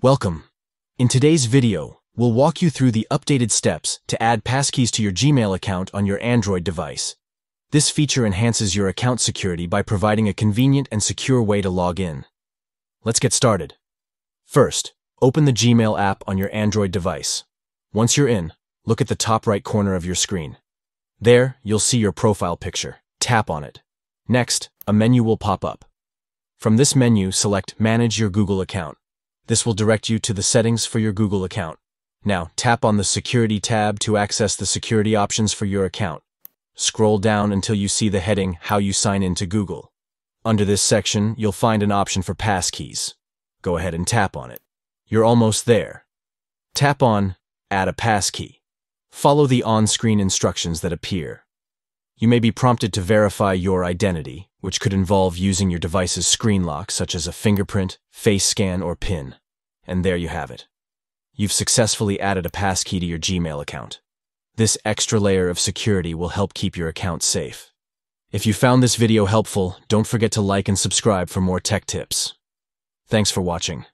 Welcome. In today's video, we'll walk you through the updated steps to add passkeys to your Gmail account on your Android device. This feature enhances your account security by providing a convenient and secure way to log in. Let's get started. First, open the Gmail app on your Android device. Once you're in, look at the top right corner of your screen. There, you'll see your profile picture. Tap on it. Next, a menu will pop up. From this menu, select Manage your Google account. This will direct you to the settings for your Google account. Now, tap on the Security tab to access the security options for your account. Scroll down until you see the heading How you sign in to Google. Under this section, you'll find an option for passkeys. Go ahead and tap on it. You're almost there. Tap on Add a passkey. Follow the on-screen instructions that appear. You may be prompted to verify your identity, which could involve using your device's screen lock, such as a fingerprint, face scan, or PIN. And there you have it. You've successfully added a passkey to your Gmail account. This extra layer of security will help keep your account safe. If you found this video helpful, don't forget to like and subscribe for more tech tips. Thanks for watching.